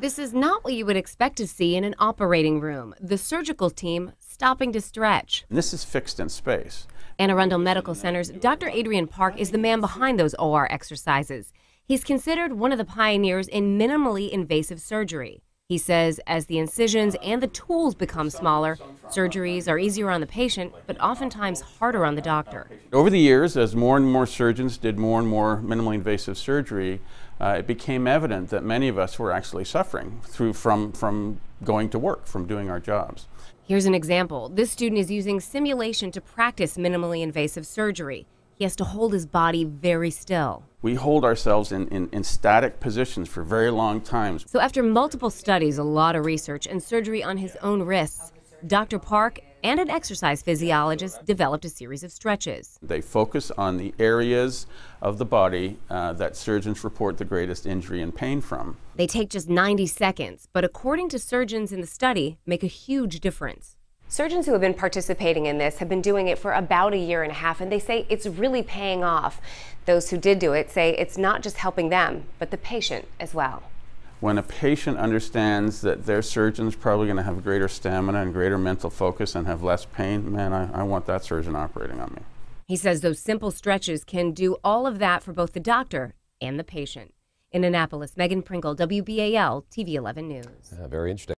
This is not what you would expect to see in an operating room. The surgical team stopping to stretch. This is fixed in space. Anne Arundel Medical Center's Dr. Adrian Park is the man behind those OR exercises. He's considered one of the pioneers in minimally invasive surgery. He says as the incisions and the tools become smaller, surgeries are easier on the patient, but oftentimes harder on the doctor. Over the years, as more and more surgeons did more and more minimally invasive surgery, it became evident that many of us were actually suffering from going to work, from doing our jobs. Here's an example. This student is using simulation to practice minimally invasive surgery. He has to hold his body very still. We hold ourselves in static positions for very long times. So after multiple studies, a lot of research, and surgery on his own wrists, Dr. Park and an exercise physiologist developed a series of stretches. They focus on the areas of the body that surgeons report the greatest injury and pain from. They take just 90 seconds, but according to surgeons in the study, make a huge difference. Surgeons who have been participating in this have been doing it for about a year and a half, and they say it's really paying off. Those who did do it say it's not just helping them, but the patient as well. When a patient understands that their surgeon's probably going to have greater stamina and greater mental focus and have less pain, man, I want that surgeon operating on me. He says those simple stretches can do all of that for both the doctor and the patient. In Annapolis, Megan Prinkle, WBAL-TV 11 News. Very interesting.